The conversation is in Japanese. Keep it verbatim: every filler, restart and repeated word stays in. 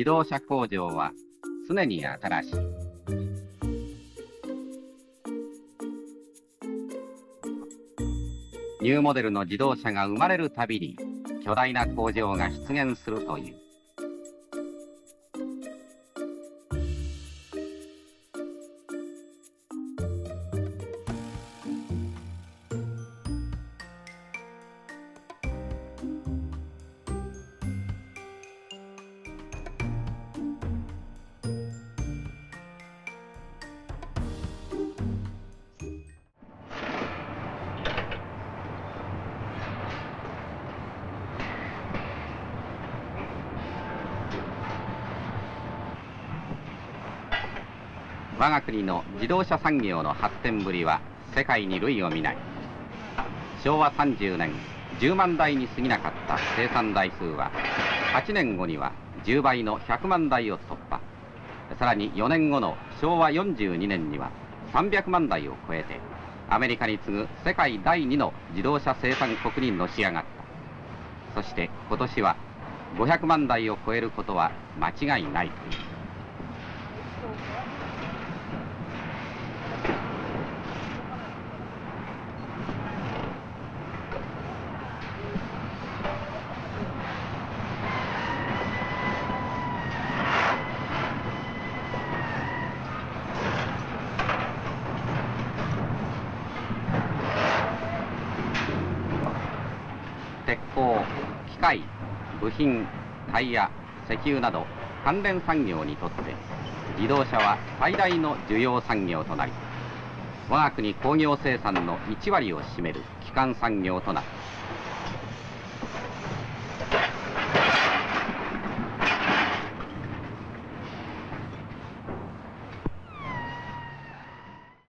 自動車工場は常に新しい。ニューモデルの自動車が生まれるたびに巨大な工場が出現するという。我が国の自動車産業の発展ぶりは世界に類を見ない。しょうわさんじゅうねんじゅうまんだいに過ぎなかった生産台数ははちねんごにはじゅうばいのひゃくまんだいを突破、さらによねんごのしょうわよんじゅうにねんにはさんびゃくまんだいを超えてアメリカに次ぐ世界だいにの自動車生産国にのし上がった。そして今年はごひゃくまんだいを超えることは間違いない。鉄鋼、機械、部品、タイヤ、石油など関連産業にとって自動車は最大の需要産業となり、我が国工業生産のいちわりを占める基幹産業となった。